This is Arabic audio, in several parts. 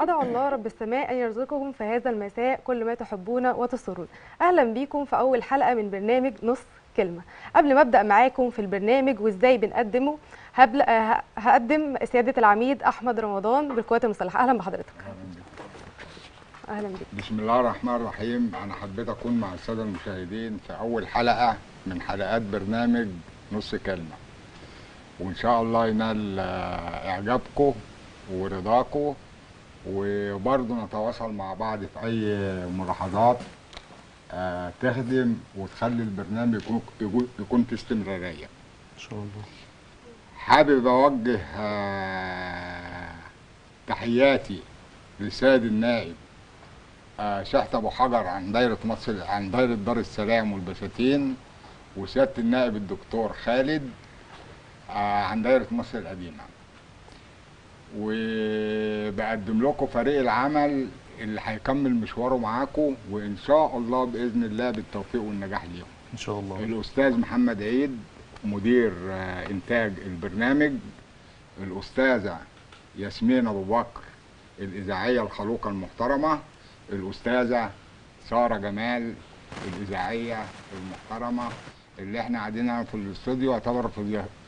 أدعو الله رب السماء أن يرزقكم في هذا المساء كل ما تحبون وتسرون. أهلا بيكم في أول حلقة من برنامج نص كلمة. قبل ما أبدأ معاكم في البرنامج وإزاي بنقدمه هقدم سيادة العميد أحمد رمضان بالقوات المسلحة. أهلا بحضرتك. أهلا بك. بسم الله الرحمن الرحيم. أنا حبيت أكون مع السادة المشاهدين في أول حلقة من حلقات برنامج نص كلمة، وإن شاء الله ينال إعجابكم ورضاكم، وبرضه نتواصل مع بعض في أي ملاحظات تخدم وتخلي البرنامج يكون في استمرارية إن شاء الله. حابب أوجه تحياتي لسيد النائب شحات ابو حجر عن دايرة مصر، عن دايرة دار السلام والبساتين، وسيادة النائب الدكتور خالد عن دايرة مصر القديمة. وبقدم لكم فريق العمل اللي هيكمل مشواره معاكم، وان شاء الله باذن الله بالتوفيق والنجاح ليهم ان شاء الله. الاستاذ محمد عيد مدير انتاج البرنامج، الاستاذه ياسمين ابو بكر الاذاعيه الخلوقه المحترمه، الاستاذه ساره جمال الاذاعيه المحترمه اللي احنا قاعدين في الاستوديو يعتبر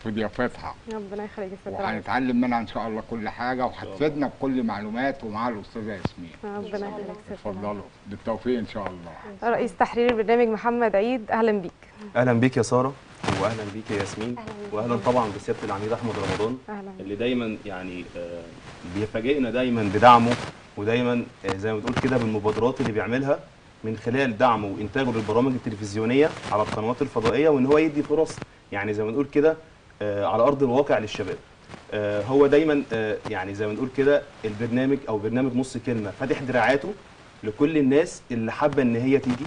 في ضيافتها. ربنا يخليك يا استاذ. وهنتعلم منها ان شاء الله كل حاجه، وهتفيدنا بكل معلومات، ومع الاستاذه ياسمين. ربنا يخليك يا استاذ. اتفضلوا بالتوفيق ان شاء الله. رئيس تحرير البرنامج محمد عيد، اهلا بيك. اهلا بيك يا ساره، واهلا بيك يا ياسمين، واهلا طبعا بسياده العميد احمد رمضان اللي دايما يعني بيفاجئنا دايما بدعمه، ودايما زي ما بتقول كده بالمبادرات اللي بيعملها من خلال دعمه وانتاجه للبرامج التلفزيونيه على القنوات الفضائيه، وان هو يدي فرص يعني زي ما نقول كده على ارض الواقع للشباب. هو دايما يعني زي ما نقول كده البرنامج او برنامج نص كلمه فاتح دراعاته لكل الناس اللي حابه ان هي تيجي،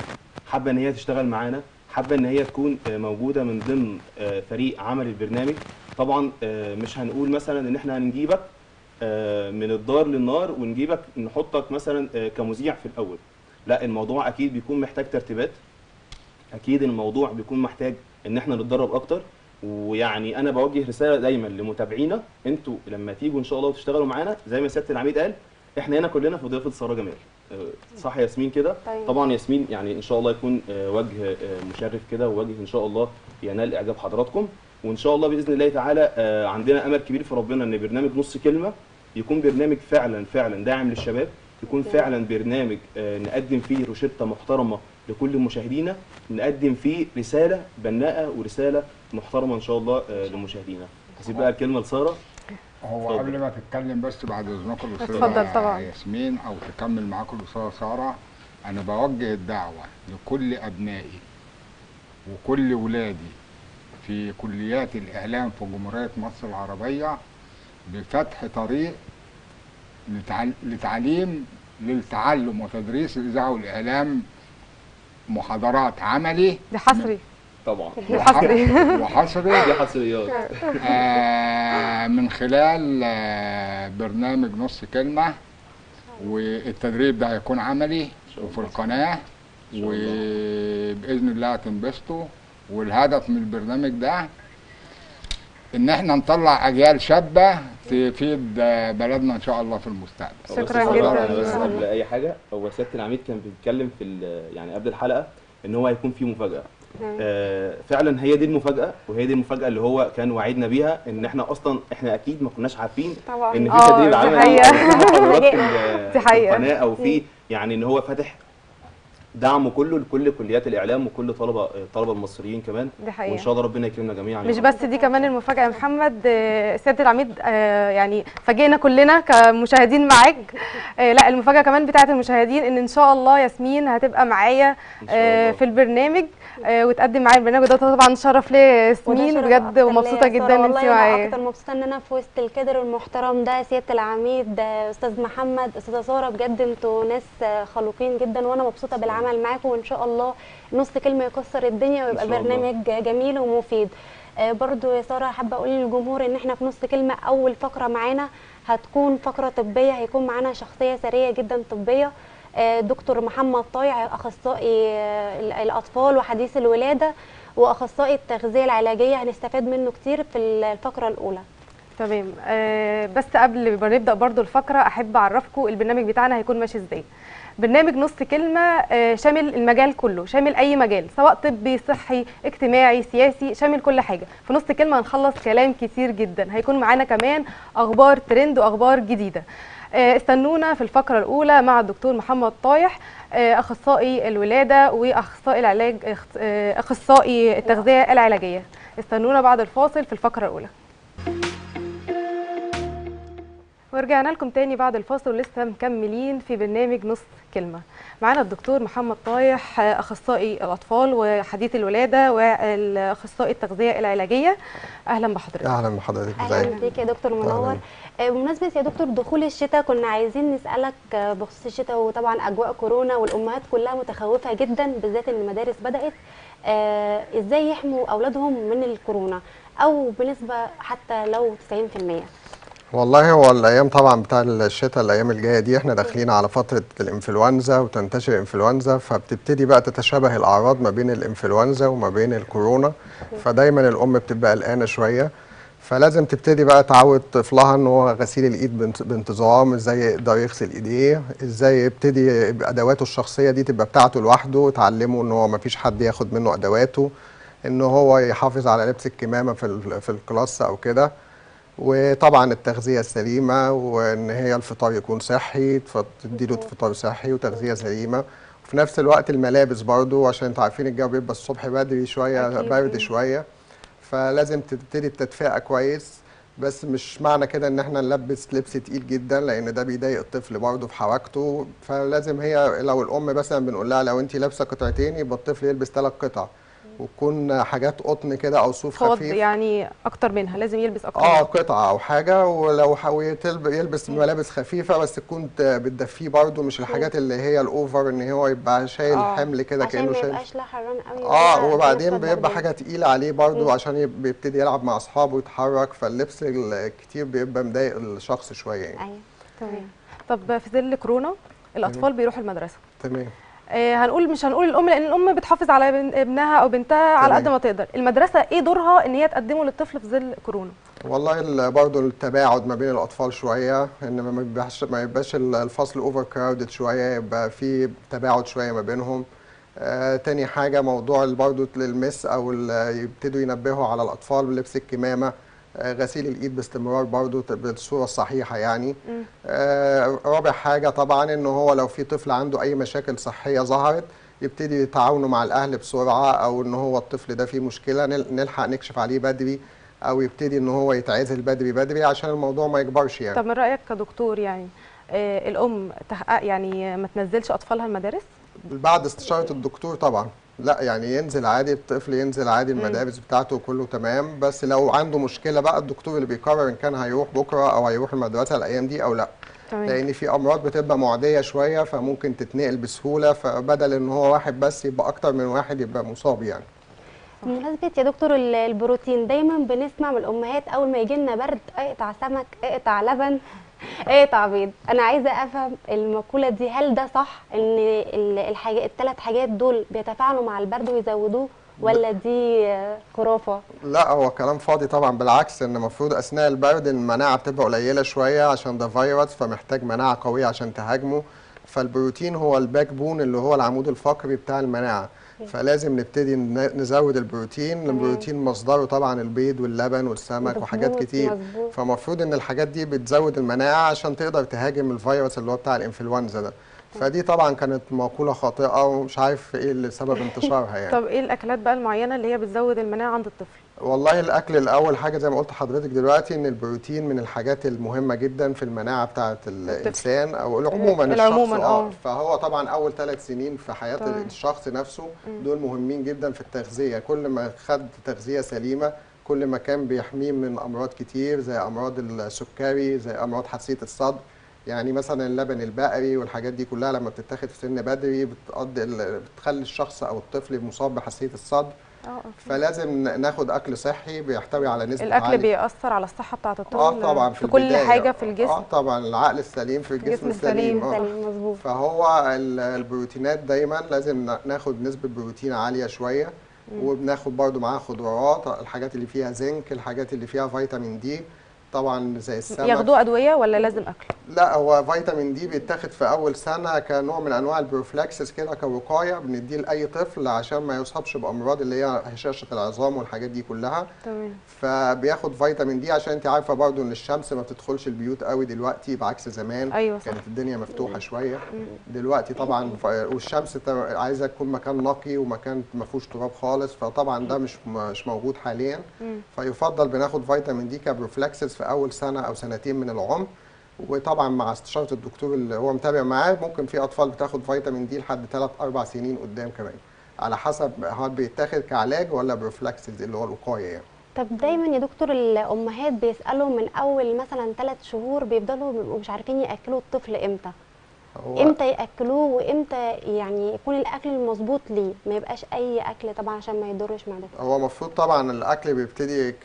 حابه ان هي تشتغل معانا، حابه ان هي تكون موجوده من ضمن فريق عمل البرنامج. طبعا مش هنقول مثلا ان احنا هنجيبك من الدار للنار ونجيبك نحطك مثلا كمذيع في الاول، لا، الموضوع اكيد بيكون محتاج ترتيبات، اكيد الموضوع بيكون محتاج ان احنا نتدرب اكتر. ويعني انا بوجه رساله دايما لمتابعينا، انتوا لما تيجوا ان شاء الله وتشتغلوا معانا زي ما سياده العميد قال احنا هنا كلنا في ضيافه ساره جمال، صح يا ياسمين كده؟ طيب. طبعا ياسمين يعني ان شاء الله يكون وجه مشرف كده، ووجه ان شاء الله ينال اعجاب حضراتكم، وان شاء الله باذن الله تعالى عندنا امل كبير في ربنا ان برنامج نص كلمه يكون برنامج فعلا داعم للشباب، يكون فعلا برنامج نقدم فيه روشته محترمه لكل مشاهدينا، نقدم فيه رساله بناءه ورساله محترمه ان شاء الله لمشاهدينا. هسيب بقى الكلمه لساره. هو صدر. قبل ما تتكلم بس بعد اذنكم الاستاذه ياسمين او تكمل معاكم الاستاذه ساره، انا بوجه الدعوه لكل ابنائي وكل ولادي في كليات الاعلام في جمهوريه مصر العربيه بفتح طريق للتعلم وتدريس الاذاعه والاعلام، محاضرات عملي ده حصري طبعا وحصري دي حصريات من خلال برنامج نص كلمه، والتدريب ده هيكون عملي وفي القناه، وباذن الله هتنبسطوا. والهدف من البرنامج ده ان احنا نطلع اجيال شابه تفيد بلدنا ان شاء الله في المستقبل. شكرا جدا. قبل اي حاجه، هو سياده العميد كان بيتكلم في يعني قبل الحلقه ان هو هيكون في مفاجاه. فعلا هي دي المفاجاه، وهي دي المفاجاه اللي هو كان وعدنا بيها، ان احنا اصلا اكيد ما كناش عارفين طبعا ان في تدريب عملي في القناه او في يعني ان هو فاتح دعمه كله لكل كليات الاعلام وكل الطلبه المصريين كمان، وان شاء الله ربنا يكرمنا جميعا. مش بس دي كمان المفاجاه يا محمد، سياده العميد يعني فاجئنا كلنا كمشاهدين معاك. لا، المفاجاه كمان بتاعه المشاهدين ان شاء الله ياسمين هتبقى معايا في البرنامج وتقدم معايا البرنامج ده. طبعا شرف لي ياسمين بجد، ومبسوطه جدا ان انت معايا. والله اكتر مبسوطه ان انا في وسط الكادر المحترم ده، سياده العميد، استاذ محمد، استاذه ساره، بجد انتوا ناس خلوقين جدا، وانا مبسوطه بالعمل معاكم، وان شاء الله نص كلمه يكسر الدنيا ويبقى برنامج جميل ومفيد. برضو يا ساره حابه اقول للجمهور ان احنا في نص كلمه اول فقره معانا هتكون فقره طبيه، هيكون معانا شخصيه سريه جدا طبيه، دكتور محمد طايع، اخصائي الاطفال وحديث الولاده واخصائي التغذيه العلاجيه، هنستفاد منه كتير في الفقره الاولى. تمام. بس قبل ما نبدا برضو الفقره احب اعرفكم البرنامج بتاعنا هيكون ماشي ازاي. برنامج نص كلمه شامل المجال كله، شامل اي مجال سواء طبي صحي اجتماعي سياسي، شامل كل حاجه. في نص كلمه هنخلص كلام كتير جدا، هيكون معانا كمان اخبار ترند واخبار جديده. استنونا في الفقره الاولى مع الدكتور محمد طايح اخصائي الولاده واخصائي العلاج اخصائي التغذيه العلاجيه. استنونا بعد الفاصل في الفقره الاولى. ورجعنا لكم تاني بعد الفاصل ولسه مكملين في برنامج نص كلمه. معانا الدكتور محمد طايح اخصائي الاطفال وحديث الولاده واخصائي التغذيه العلاجيه. اهلا بحضرتك. اهلا بحضرتك. اهلا بيك يا دكتور، منور. بمناسبه يا دكتور دخول الشتاء، كنا عايزين نسالك بخصوص الشتاء، وطبعا اجواء كورونا والامهات كلها متخوفه جدا، بالذات ان المدارس بدات. ازاي يحموا اولادهم من الكورونا او بنسبه حتى لو 90%؟ والله هو الايام طبعا بتاع الشتاء، الايام الجايه دي احنا داخلين على فتره الانفلونزا وتنتشر الانفلونزا، فبتبتدي بقى تتشابه الاعراض ما بين الانفلونزا وما بين الكورونا، فدايما الام بتبقى قلقانه شويه، فلازم تبتدي بقى تعود طفلها ان هو غسيل الايد بانتظام، ازاي يقدر يغسل ايديه، ازاي يبتدي ادواته الشخصيه دي تبقى بتاعته لوحده، تعلمه ان هو ما فيش حد ياخد منه ادواته، ان هو يحافظ على لبس الكمامه في الكلاس او كده، وطبعا التغذيه السليمه، وان هي الفطار يكون صحي، تديله فطار صحي وتغذيه سليمه، وفي نفس الوقت الملابس برضو عشان انتوا عارفين الجو بيبقى الصبح بدري شويه برد شويه، فلازم تبتدي التدفئه كويس. بس مش معنى كده ان احنا نلبس لبس تقيل جدا، لان ده بيضايق الطفل برضو في حركته، فلازم هي لو الام مثلا بنقول لها لو انت لابسه قطعتين يبقى الطفل يلبس 3 قطع، وتكون حاجات قطن كده او صوف خفيف، يعني اكتر منها لازم يلبس اكتر قطعه او حاجه، ولو يلبس ملابس خفيفه بس تكون بتدفيه برده، مش الحاجات اللي هي الاوفر ان هو يبقى شايل حمل كده كانه شايل، عشان ما يبقاش لا حران قوي وبعدين بيبقى حاجه تقيله عليه برده عشان بيبتدي يلعب مع اصحابه ويتحرك، فاللبس الكتير بيبقى مضايق الشخص شويه يعني. ايوه تمام. طب في ظل كورونا الاطفال بيروحوا المدرسه، تمام، هنقول مش هنقول الام لان الام بتحافظ على ابنها او بنتها على قد ما تقدر، المدرسه ايه دورها ان هي تقدمه للطفل في ظل كورونا؟ والله برضه التباعد ما بين الاطفال شويه، ان ما يبقاش الفصل اوفر كراودد شويه، يبقى في تباعد شويه ما بينهم. تاني حاجه موضوع برضه المس او يبتدوا ينبهوا على الاطفال بلبس الكمامه، غسيل الايد باستمرار برضو بالصوره الصحيحه يعني. رابع حاجه طبعا ان هو لو في طفل عنده اي مشاكل صحيه ظهرت يبتدي يتعاونوا مع الاهل بسرعه، او ان هو الطفل ده فيه مشكله نلحق نكشف عليه بدري، او يبتدي ان هو يتعزل بدري عشان الموضوع ما يكبرش يعني. طب من رايك كدكتور يعني الام يعني ما تنزلش اطفالها المدارس؟ بعد استشاره الدكتور طبعا، لا يعني ينزل عادي، الطفل ينزل عادي المدارس بتاعته كله تمام، بس لو عنده مشكله بقى الدكتور اللي بيقرر ان كان هيروح بكره او هيروح المدرسه الايام دي او لا. طبعا. لان في امراض بتبقى معديه شويه فممكن تتنقل بسهوله، فبدل ان هو واحد بس يبقى اكتر من واحد يبقى مصاب يعني. بمناسبه يا دكتور البروتين، دايما بنسمع من الامهات اول ما يجي لنا برد اقطع سمك، اقطع لبن، اقطع بيض. انا عايزه افهم المقوله دي، هل ده صح ان ال3 حاجات دول بيتفاعلوا مع البرد ويزودوه، ولا دي خرافه؟ لا هو كلام فاضي طبعا، بالعكس ان المفروض اثناء البرد المناعه بتبقى قليله شويه عشان ده فيروس فمحتاج مناعه قويه عشان تهاجمه، فالبروتين هو الباك بون اللي هو العمود الفقري بتاع المناعه، فلازم نبتدي نزود البروتين. البروتين مصدره طبعا البيض واللبن والسمك وحاجات كتير، فمفروض ان الحاجات دي بتزود المناعه عشان تقدر تهاجم الفيروس اللي هو بتاع الانفلونزا ده، فدي طبعا كانت مقوله خاطئه ومش عارف ايه اللي سبب انتشارها يعني. طب ايه الاكلات بقى المعينه اللي هي بتزود المناعه عند الطفل؟ والله الاكل الاول حاجه زي ما قلت لحضرتك دلوقتي، ان البروتين من الحاجات المهمه جدا في المناعه بتاعه الانسان او عموما الشخص، فهو طبعا اول 3 سنين في حياه الشخص نفسه دول مهمين جدا في التغذيه، كل ما خد تغذيه سليمه كل ما كان بيحميه من امراض كتير زي امراض السكري، زي امراض حساسيه الصدر، يعني مثلا اللبن البقري والحاجات دي كلها لما بتتاخد في سن بدري بتخلي الشخص او الطفل مصاب بحساسيه الصدر، فلازم ناخد اكل صحي بيحتوي على نسبه الاكل عالية. بيأثر على الصحه بتاعه الطفل طبعا في كل حاجه في الجسم، طبعا العقل السليم في الجسم السليم مظبوط، فهو البروتينات دايما لازم ناخد نسبه بروتين عاليه شويه، وبناخد برده معاها خضروات، الحاجات اللي فيها زنك، الحاجات اللي فيها فيتامين دي، طبعا زي السمك. ياخدوه ادويه ولا لازم اكل؟ لا هو فيتامين دي بيتاخد في اول سنه كنوع من انواع البروفلاكسس كده كوقايه، بنديه لاي طفل عشان ما يصابش بامراض اللي هي هشاشه العظام والحاجات دي كلها. تمام. فبياخد فيتامين دي عشان انت عارفه برضو ان الشمس ما بتدخلش البيوت قوي دلوقتي بعكس زمان. أيوة صح. كانت الدنيا مفتوحه شويه. دلوقتي طبعا والشمس عايزه تكون مكان نقي ومكان ما فيهوش تراب خالص، فطبعا ده مش موجود حاليا. فيفضل بناخد فيتامين دي كبروفلاكسس في اول سنه او سنتين من العمر، وطبعا مع استشاره الدكتور اللي هو متابع معاه. ممكن في اطفال بتاخد فيتامين دي لحد 3-4 سنين قدام كمان، على حسب هل بيتاخد كعلاج ولا بروفلاكسس اللي هو الوقايه يعني. طب دايما يا دكتور الامهات بيسالوا من اول مثلا 3 شهور بيفضلوا بيبقوا مش عارفين ياكلوا الطفل امتى، امتى ياكلوه وامتى يعني يكون الاكل المظبوط ليه، ما يبقاش اي اكل طبعا عشان ما يضرش معدته. هو المفروض طبعا الاكل بيبتدي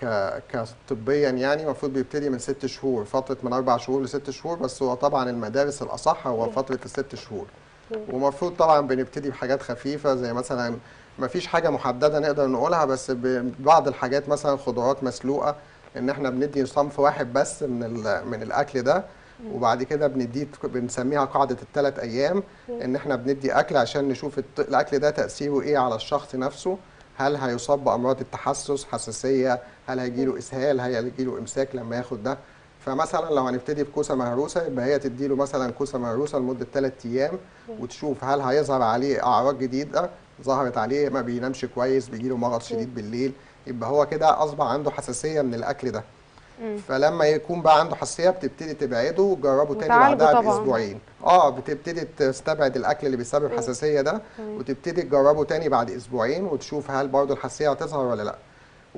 كطبيا يعني المفروض بيبتدي من 6 شهور، فتره من 4 شهور ل6 شهور، بس هو طبعا المدارس الاصح هو فتره ال6 شهور. ومفروض طبعا بنبتدي بحاجات خفيفه زي مثلا ما فيش حاجه محدده نقدر نقولها، بس بعض الحاجات مثلا خضروات مسلوقه ان احنا بندي صنف واحد بس من الاكل ده، وبعد كده بنديه بنسميها قاعده ال3 ايام، ان احنا بندي اكل عشان نشوف الاكل ده تاثيره ايه على الشخص نفسه، هل هيصاب بامراض التحسس حساسيه، هل هيجيله اسهال، هل هيجيله امساك لما ياخد ده. فمثلا لو هنبتدي بكوسه مهروسه يبقى هي تديله مثلا كوسه مهروسه لمده 3 ايام وتشوف هل هيظهر عليه اعراض جديده، ظهرت عليه ما بينامش كويس، بيجيله مرض شديد بالليل، يبقى هو كده اصبح عنده حساسيه من الاكل ده. فلما يكون بقى عنده حساسيه بتبتدي تبعده وجربه تاني بعدها باسبوعين. بتبتدي تستبعد الاكل اللي بيسبب حساسيه ده وتبتدي تجربه تاني بعد اسبوعين وتشوف هل برضه الحساسيه هتظهر ولا لا.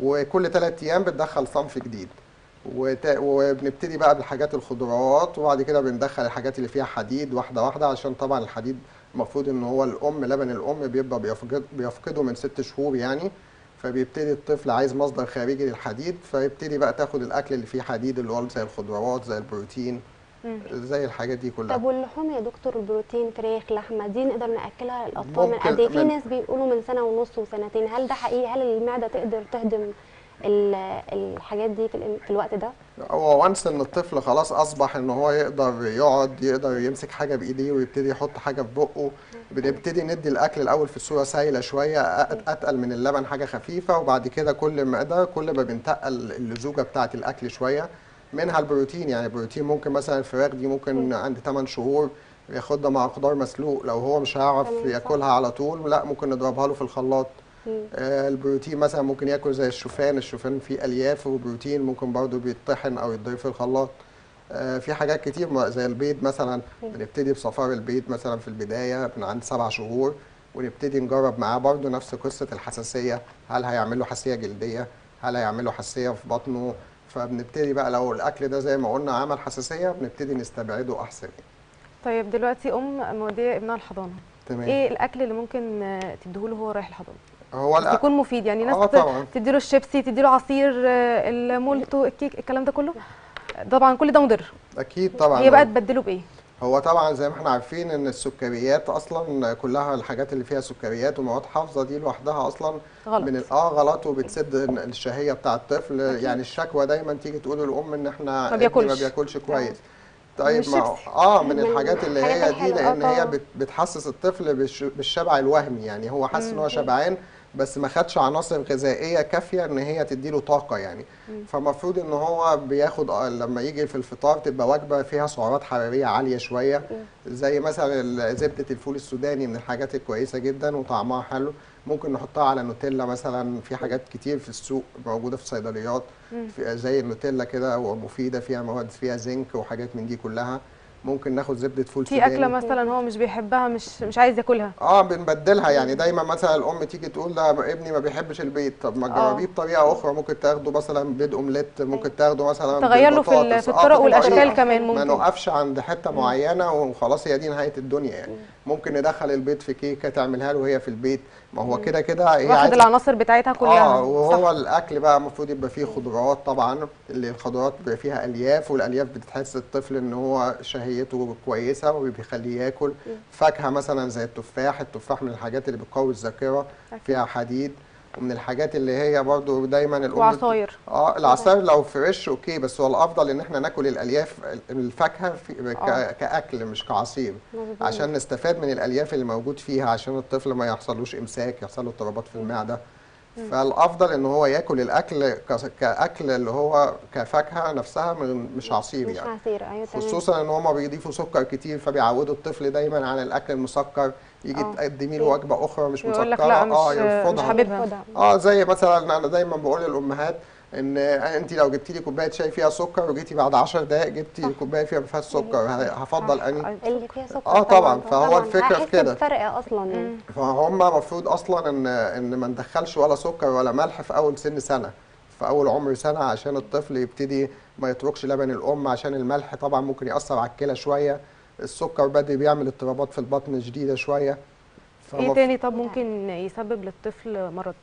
وكل 3 ايام بتدخل صنف جديد، وبنبتدي بقى بالحاجات الخضروات، وبعد كده بندخل الحاجات اللي فيها حديد واحده واحده، عشان طبعا الحديد المفروض ان هو الام لبن الام بيبقى بيفقده من 6 شهور يعني، فبيبتدي الطفل عايز مصدر خارجي للحديد، فيبتدي بقى تاخد الاكل اللي فيه حديد اللي هو زي الخضروات زي البروتين زي الحاجات دي كلها. طب واللحوم يا دكتور، البروتين فراخ لحمه دي نقدر ناكلها للاطفال من قد ايه؟ في ناس بيقولوا من 1.5 سنة و2 سنين، هل ده حقيقي؟ هل المعده تقدر تهضم الحاجات دي في الوقت ده؟ هو وانس ان الطفل خلاص اصبح ان هو يقدر يقعد، يقدر يمسك حاجه بايديه ويبتدي يحط حاجه في بقه، بنبتدي ندي الاكل الاول في صوره سايله شويه اتقل من اللبن، حاجه خفيفه، وبعد كده كل ما بنتقل اللزوجه بتاعه الاكل شويه منها البروتين. يعني البروتين ممكن مثلا الفراخ دي ممكن عند 8 شهور ياخدها مع خضار مسلوق، لو هو مش هيعرف ياكلها على طول لا ممكن نضربها له في الخلاط. البروتين مثلا ممكن ياكل زي الشوفان فيه الياف وبروتين، ممكن برضو بيتطحن او يتضرب في الخلاط. في حاجات كتير زي البيض مثلا، بنبتدي بصفار البيض مثلا في البدايه من عند 7 شهور، ونبتدي نجرب معاه برضو نفس قصه الحساسيه، هل هيعمل له حساسيه جلديه، هل هيعمل له حساسيه في بطنه، فبنبتدي بقى لو الاكل ده زي ما قلنا عمل حساسيه بنبتدي نستبعده احسن. طيب دلوقتي ام موديه ابنها الحضانه، تمام، ايه الاكل اللي ممكن تديهوله وهو رايح الحضانه يكون مفيد؟ يعني ناس تديله الشيبسي، تديله عصير المولتو، الكيك، الكلام ده كله طبعا كل ده مضر. اكيد طبعا. هي بقى تبدله بايه؟ هو طبعا زي ما احنا عارفين ان السكريات اصلا كلها الحاجات اللي فيها سكريات ومواد حافظه دي لوحدها اصلا غلط. من غلط، وبتسد الشهيه بتاع الطفل. يعني الشكوى دايما تيجي تقول للام ان احنا ما بياكلش كويس. طيب من الحاجات اللي هي دي، لان هي بتحسس الطفل بالشبع الوهمي، يعني هو حاسس ان هو شبعان بس ما خدش عناصر غذائيه كافيه ان هي تديله طاقه يعني. فالمفروض ان هو بياخد لما يجي في الفطار تبقى وجبه فيها سعرات حراريه عاليه شويه، زي مثلا زبده الفول السوداني من الحاجات الكويسه جدا وطعمها حلو، ممكن نحطها على نوتيلا مثلا. في حاجات كتير في السوق موجوده في الصيدليات زي النوتيلا كده ومفيده، فيها مواد فيها زنك وحاجات من دي كلها. ممكن ناخد زبده فول سوداني. في اكله مثلا هو مش بيحبها، مش عايز ياكلها، بنبدلها. يعني دايما مثلا الام تيجي تقول لا ابني ما بيحبش البيض، طب ما تجربيه بطريقه اخرى. ممكن تاخده مثلا بيض اومليت، ممكن تاخده مثلا تغير له في الطرق والاشكال كمان. ممكن ما نوقفش عند حته معينه وخلاص هي دي نهايه الدنيا يعني. ممكن ندخل البيض في كيكه تعملها له وهي في البيت، ما هو كده كده هي واخد العناصر بتاعتها كلها. وهو صح. الاكل بقى المفروض يبقى فيه خضروات طبعا، اللي الخضروات بيبقى فيها الياف، والالياف بتحس الطفل ان هو شهيته كويسه وبيخليه ياكل. فاكهه مثلا زي التفاح، التفاح من الحاجات اللي بتقوي الذاكره، فيها حديد. ومن الحاجات اللي هي برضو دايما العصاير. العصاير لو فريش اوكي، بس هو الافضل ان احنا ناكل الالياف الفاكهه كاكل مش كعصير، عشان نستفاد من الالياف اللي موجود فيها، عشان الطفل ما يحصلوش امساك، يحصل له اضطرابات في المعده. فالافضل ان هو ياكل الاكل كاكل اللي هو كفاكهه نفسها، مش عصير يعني. مش عصير، ايوه تمام. خصوصا ان هم بيضيفوا سكر كتير، فبيعودوا الطفل دايما على الاكل المسكر. يجي تقدمي له وجبه اخرى مش مسكره، يرفضها. زي مثلا انا دايما بقول للامهات ان انت لو جبتي لي كوبايه شاي فيها سكر وجيتي بعد 10 دقائق جبتي كوبايه فيها ما فيهاش سكر، هفضل اني اللي فيها سكر. طبعا فهو الفكره في كده، الفرق اصلا يعني. فهم المفروض اصلا ان ما ندخلش ولا سكر ولا ملح في اول سنه، في اول عمر سنه، عشان الطفل يبتدي ما يتركش لبن الام، عشان الملح طبعا ممكن ياثر على الكلى شويه، السكر بدري بيعمل اضطرابات في البطن شديده شويه. ايه تاني طب ممكن يسبب للطفل مرض؟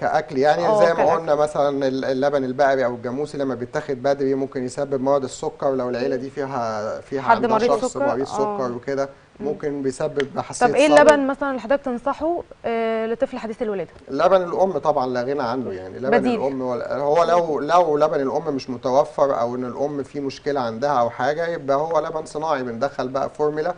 كأكل يعني زي ما قلنا مثلا اللبن البقري او الجاموسي لما بيتاخد بدري ممكن يسبب مرض السكر، لو العيله دي فيها حد مريض سكر وكده ممكن بيسبب حساسيه. طب ايه اللبن مثلا اللي حضرتك تنصحه لطفل حديث الولاده؟ لبن الام طبعا لا غنى عنه يعني، لبن بديل. الام هو لو لبن الام مش متوفر او ان الام في مشكله عندها او حاجه، يبقى هو لبن صناعي بندخل بقى فورميلا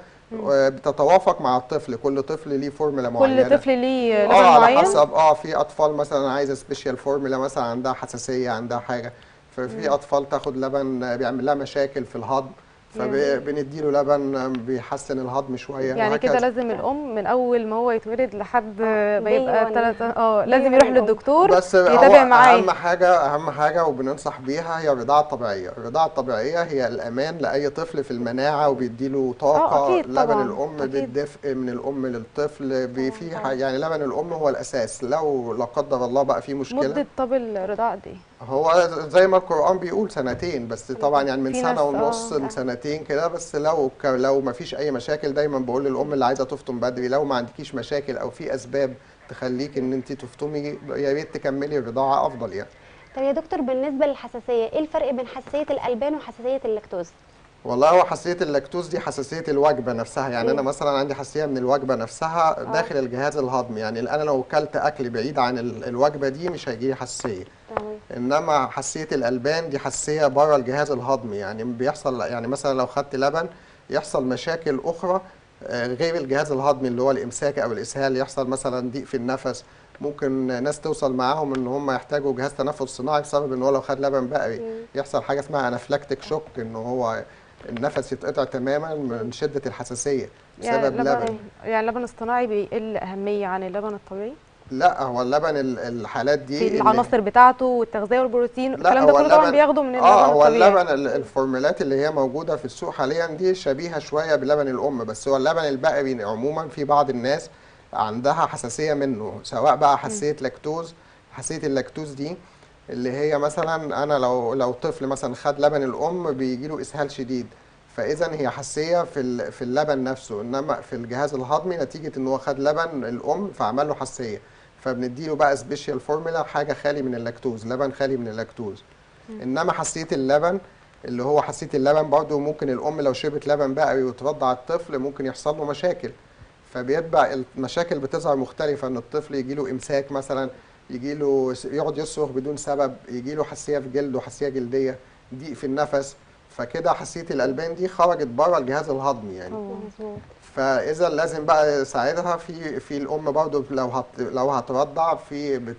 بتتوافق مع الطفل. كل طفل ليه فورميلا معينه، كل طفل ليه لبن معين على حسب. في اطفال مثلا عايزه سبيشال فورميلا، مثلا عندها حساسيه، عندها حاجه، ففي اطفال تاخد لبن بيعمل لها مشاكل في الهضم، فبنديله لبن بيحسن الهضم شويه يعني كده. لازم الام من اول ما هو يتولد لحد ما يبقى 3 لازم يروح للدكتور يتابع معاه. اهم حاجه وبننصح بيها هي الرضاعه الطبيعيه. الرضاعه الطبيعيه هي الامان لاي طفل في المناعه، وبيديله طاقه. لبن الام بالدفء من الام للطفل في يعني لبن الام هو الاساس. لو لا قدر الله بقى في مشكله، مده طب الرضاعه دي هو زي ما القرآن بيقول 2 سنين، بس طبعا يعني من 1.5 سنة ل2 سنين كده. بس لو ما فيش اي مشاكل، دايما بقول للام اللي عايزه تفطم بدري، لو ما عندكيش مشاكل او في اسباب تخليك ان انت تفطمي، يا ريت تكملي الرضاعه افضل يعني. طب يا دكتور، بالنسبه للحساسيه، ايه الفرق بين حساسيه الالبان وحساسيه اللاكتوز؟ والله هو حساسيه اللاكتوز دي حساسيه الوجبه نفسها يعني. انا مثلا عندي حساسيه من الوجبه نفسها داخل الجهاز الهضمي يعني. انا لو اكلت اكل بعيد عن الوجبه دي مش هيجي لي حساسيه. انما حساسيه الالبان دي حساسيه بره الجهاز الهضمي يعني. بيحصل يعني مثلا لو خدت لبن يحصل مشاكل اخرى غير الجهاز الهضمي، اللي هو الامساك او الاسهال، يحصل مثلا ضيق في النفس. ممكن ناس توصل معاهم ان هم يحتاجوا جهاز تنفس صناعي بسبب ان هو لو خد لبن بقري يحصل حاجه اسمها انافلاكتيك شوك، ان هو النفس يتقطع تماما من شده الحساسيه بسبب لبن. يعني اللبن الصناعي بيقل اهميه عن اللبن الطبيعي؟ لا، هو اللبن الحالات دي العناصر بتاعته والتغذيه والبروتين الكلام ده كله طبعا بياخده من اللبن الطبيعي. هو اللبن الفورمولات اللي هي موجوده في السوق حاليا دي شبيهه شويه بلبن الام، بس هو اللبن البقري عموما في بعض الناس عندها حساسيه منه، سواء بقى حساسيه لاكتوز. حساسيه اللاكتوز دي اللي هي مثلا انا لو طفل مثلا خد لبن الام بيجي له اسهال شديد، فاذا هي حساسيه في اللبن نفسه، انما في الجهاز الهضمي نتيجه ان هو خد لبن الام فعمل له حساسيه. فبنديله بقى سبيشال فورميلا، حاجه خالي من اللاكتوز، لبن خالي من اللاكتوز. انما حساسيه اللبن اللي هو حساسيه اللبن برضو ممكن الام لو شربت لبن بقري وترضع الطفل ممكن يحصل له مشاكل، فبيتبع المشاكل بتظهر مختلفه، ان الطفل يجي له امساك مثلا، يجي له يقعد يصرخ بدون سبب، يجي له حساسيه في جلده، حساسيه جلديه، ضيق في النفس. فكده حساسيه الالبان دي خرجت بره الجهاز الهضمي يعني. فاذا لازم بقى ساعتها في الام برضو لو هترضع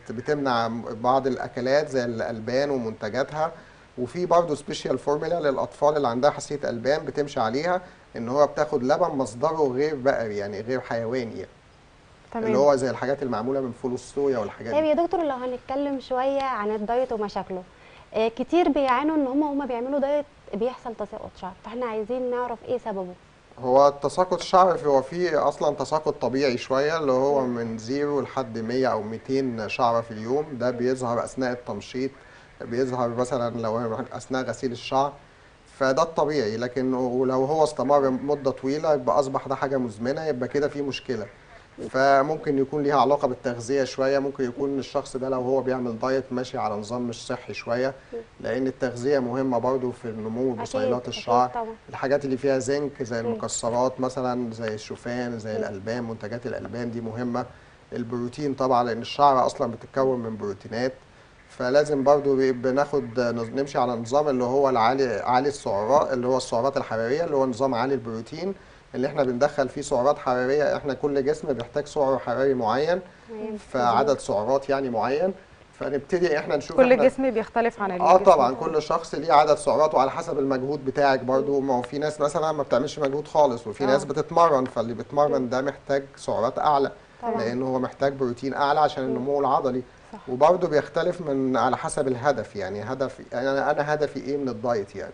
بتمنع بعض الاكلات زي الالبان ومنتجاتها، وفي برضو سبيشال فورميلا للاطفال اللي عندها حساسيه البان بتمشي عليها، ان هو بتاخد لبن مصدره غير بقري يعني، غير حيواني يعني. اللي هو زي الحاجات المعموله من فول الصويا والحاجات دي. طيب يا دكتور، لو هنتكلم شويه عن الدايت ومشاكله، كتير بيعانوا ان هم بيعملوا دايت بيحصل تساقط شعر، فاحنا عايزين نعرف ايه سببه. هو التساقط الشعر هو فيه اصلا تساقط طبيعي شويه، اللي هو من 0 لحد 100 او 200 شعره في اليوم. ده بيظهر اثناء التمشيط، بيظهر مثلا لو اثناء غسيل الشعر، فده الطبيعي. لكن لو هو استمر مده طويله يبقى اصبح ده حاجه مزمنه، يبقى كده في مشكله. فممكن يكون ليها علاقه بالتغذيه شويه، ممكن يكون الشخص ده لو هو بيعمل دايت ماشي على نظام مش صحي شويه، لان التغذيه مهمه برضو في النمو وبصيلات الشعر. الحاجات اللي فيها زنك زي المكسرات مثلا، زي الشوفان، زي الالبان، منتجات الالبان دي مهمه. البروتين طبعا، لان الشعر اصلا بتتكون من بروتينات، فلازم برضو بناخد نمشي على نظام اللي هو عالي السعرات، اللي هو السعرات الحراريه، اللي هو نظام عالي البروتين اللي احنا بندخل فيه سعرات حراريه. احنا كل جسم بيحتاج سعر حراري معين، فعدد سعرات يعني معين، فنبتدي احنا نشوف كل جسم بيختلف عن الجسم. طبعا كل شخص ليه عدد سعراته على حسب المجهود بتاعك برضو. ما هو في ناس مثلا ما بتعملش مجهود خالص، وفي ناس بتتمرن، فاللي بيتمرن ده محتاج سعرات اعلى لان هو محتاج بروتين اعلى عشان النمو العضلي. وبرضه بيختلف من على حسب الهدف، يعني هدف انا هدفي ايه من الدايت يعني.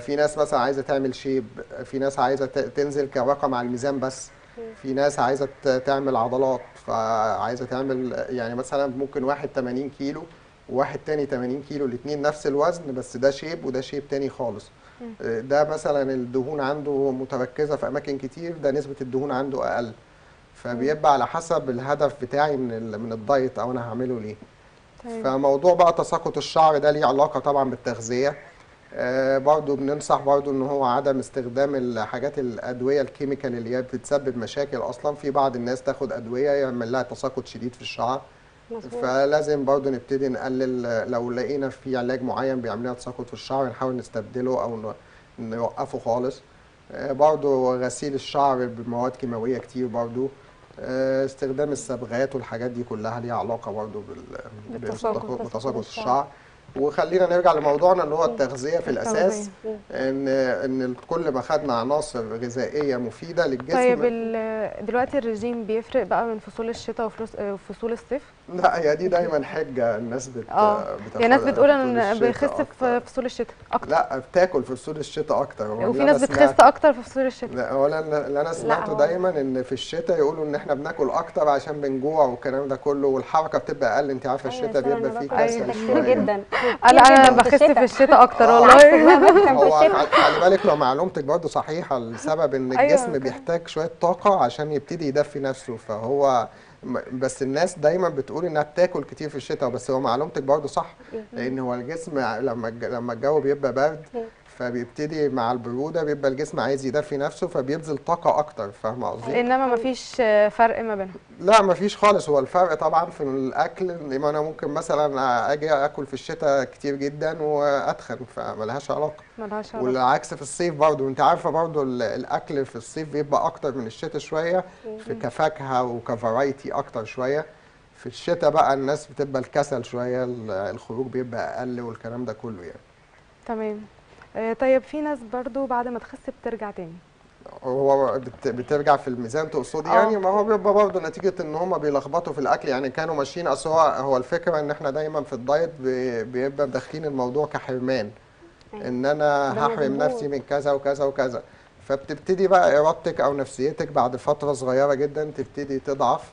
في ناس مثلا عايزه تعمل شيب، في ناس عايزه تنزل كرقم على الميزان بس، في ناس عايزه تعمل عضلات، فعايزه تعمل يعني مثلا ممكن واحد 80 كيلو وواحد تاني 80 كيلو، الاثنين نفس الوزن بس ده شيب وده شيب تاني خالص. ده مثلا الدهون عنده متركزه في اماكن كتير، ده نسبه الدهون عنده اقل، فبيبقى على حسب الهدف بتاعي من الدايت او انا هعمله ليه. طيب. فموضوع بقى تساقط الشعر ده ليه علاقه طبعا بالتغذيه. برضو بننصح برضو ان هو عدم استخدام الحاجات الادويه الكيميكال اللي هي بتسبب مشاكل اصلا. في بعض الناس تاخد ادويه يعمل لها تساقط شديد في الشعر، فلازم برضو نبتدي نقلل. لو لقينا في علاج معين بيعمل لها تساقط في الشعر نحاول نستبدله او نوقفه خالص. برضو غسيل الشعر بمواد كيماويه كتير، برضو استخدام الصبغات والحاجات دي كلها ليها علاقه برضه بتساقط الشعر. وخلينا نرجع لموضوعنا اللي هو التغذيه في الاساس، ان كل ما خدنا عناصر غذائيه مفيده للجسم. طيب دلوقتي الرجيم بيفرق بقى من فصول الشتاء وفصول الصيف؟ لا، هي دي دايما حجه الناس يعني الناس بتقول انا بخس في فصول الشتاء اكتر. لا، بتاكل في فصول الشتاء اكتر، وفي ناس بتخس اكتر في فصول الشتاء. لا، هو اللي انا سمعته دايما ان في الشتاء يقولوا ان احنا بناكل اكتر عشان بنجوع والكلام ده كله، والحركه بتبقى اقل. انت عارفه الشتاء بيبقى فيه كسل جدا. انا بخس في الشتاء اكتر والله. هو خلي بالك لو معلومتك برضه صحيحه، السبب ان الجسم بيحتاج شويه طاقه عشان يبتدي يدفي نفسه، فهو بس الناس دايما بتقول انها بتاكل كتير في الشتاء، بس هو معلومتك برضه صح، لان هو الجسم لما الجو بيبقى برد فبيبتدي مع البروده بيبقى الجسم عايز يدفي نفسه فبيبذل طاقه اكتر. فاهمه قصدي؟ انما مفيش فرق ما بينهم. لا، مفيش خالص. هو الفرق طبعا في الاكل، لما انا ممكن مثلا اجي اكل في الشتاء كتير جدا واتخن، فملهاش علاقه. ملهاش علاقه. والعكس في الصيف برضه، انت عارفه برضه الاكل في الصيف بيبقى اكتر من الشتاء شويه، في كفاكهه وكفرايتي اكتر شويه. في الشتاء بقى الناس بتبقى الكسل شويه، الخروج بيبقى اقل والكلام ده كله يعني. تمام. طيب في ناس برضو بعد ما تخس بترجع تاني. هو بترجع في الميزان تقصدي يعني؟ ما هو بيبقى برضه نتيجه ان هم بيلخبطوا في الاكل يعني، كانوا ماشيين. اصل هو الفكره ان احنا دايما في الدايت بيبقى داخلين الموضوع كحرمان، ان انا هحرم نفسي من كذا وكذا وكذا، فبتبتدي بقى ارادتك او نفسيتك بعد فتره صغيره جدا تبتدي تضعف،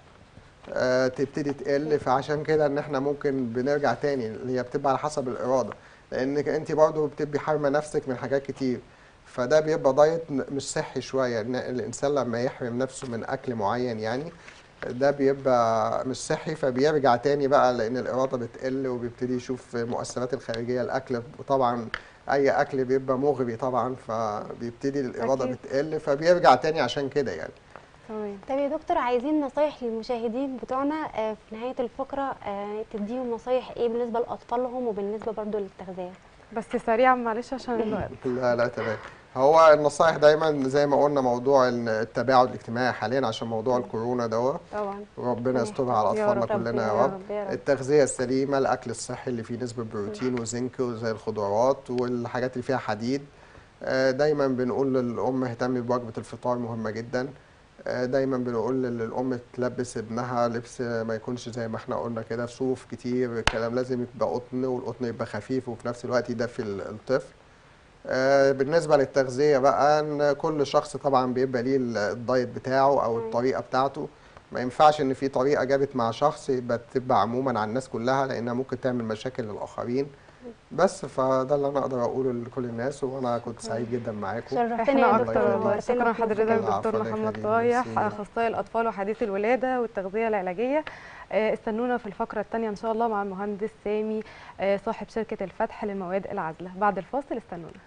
تبتدي تقل. فعشان كده ان احنا ممكن بنرجع تاني، اللي هي بتبقى على حسب الاراده، لان انت برضه بتبقي حارمه نفسك من حاجات كتير، فده بيبقى دايت مش صحي شويه. الانسان لما يحرم نفسه من اكل معين يعني ده بيبقى مش صحي، فبيرجع تاني بقى لان الاراده بتقل وبيبتدي يشوف المؤثرات الخارجيه. الاكل طبعا اي اكل بيبقى مغري طبعا، فبيبتدي الاراده بتقل فبيرجع تاني عشان كده يعني. تمام. طيب يا دكتور، عايزين نصايح للمشاهدين بتوعنا في نهايه الفقره، تديهم نصايح ايه بالنسبه لاطفالهم وبالنسبه برضو للتغذيه؟ بس سريعا معلش عشان الوقت. لا تمام. هو النصايح دايما زي ما قلنا موضوع التباعد الاجتماعي حاليا عشان موضوع الكورونا دوت، طبعا ربنا يسترها على اطفالنا كلنا يا رب. التغذيه السليمه، الاكل الصحي اللي فيه نسبه بروتين وزنك زي الخضروات والحاجات اللي فيها حديد. دايما بنقول للام اهتمي بوجبه الفطار، مهمه جدا. دايما بنقول للام تلبس ابنها لبس ما يكونش زي ما احنا قلنا كده صوف كتير، الكلام لازم يبقى قطن، والقطن يبقى خفيف وفي نفس الوقت يدفي الطفل. بالنسبه للتغذيه بقى، ان كل شخص طبعا بيبقى ليه الدايت بتاعه او الطريقه بتاعته، ما ينفعش ان في طريقه جابت مع شخص يبقى تبقى عموما على الناس كلها، لانها ممكن تعمل مشاكل للاخرين. بس فده اللي انا اقدر اقوله لكل الناس، وانا كنت سعيد جدا معاكم. شرفتني يا دكتور. شكرا حضرتك دكتور محمد طايح، اخصائي الاطفال وحديث الولاده والتغذيه العلاجيه. استنونا في الفقره الثانيه ان شاء الله مع المهندس سامي صاحب شركه الفتح للمواد العازله. بعد الفاصل استنونا.